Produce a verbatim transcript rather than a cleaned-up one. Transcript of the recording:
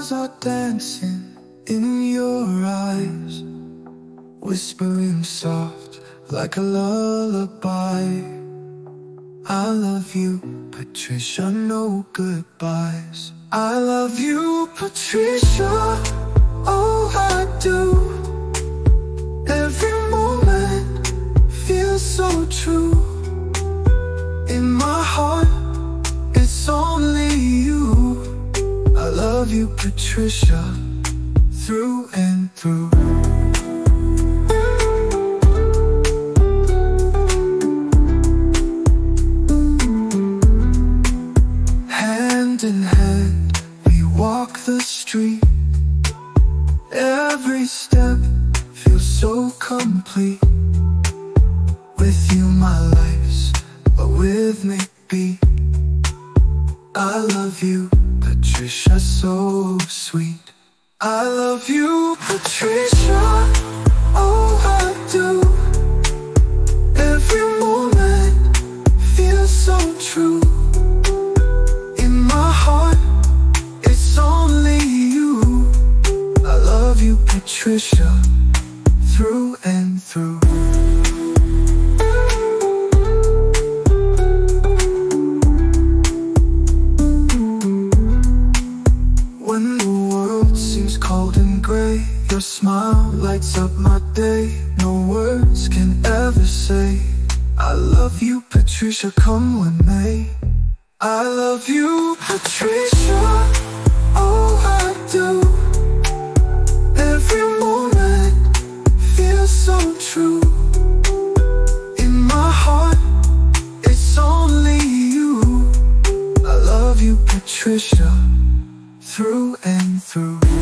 stars are dancing in your eyes, whispering soft like a lullaby. I love you, Patricia, no goodbyes. I love you, Patricia, oh I do. Every moment feels so true. In my heart, it's only you. I love you, Patricia, through and through. Hand in hand, we walk the street. Every step feels so complete. With you, my life's a rhythmic beat. I love you, Patricia, so sweet. I love you, Patricia, oh I do. Every moment feels so true. In my heart, it's only you. I love you, Patricia, through and through. When the world seems cold and gray, your smile lights up my day. No words can ever say, I love you, Patricia, come with me. I love you, Patricia, oh I do. Every moment feels so true. In my heart, it's only you. I love you, Patricia, through and through.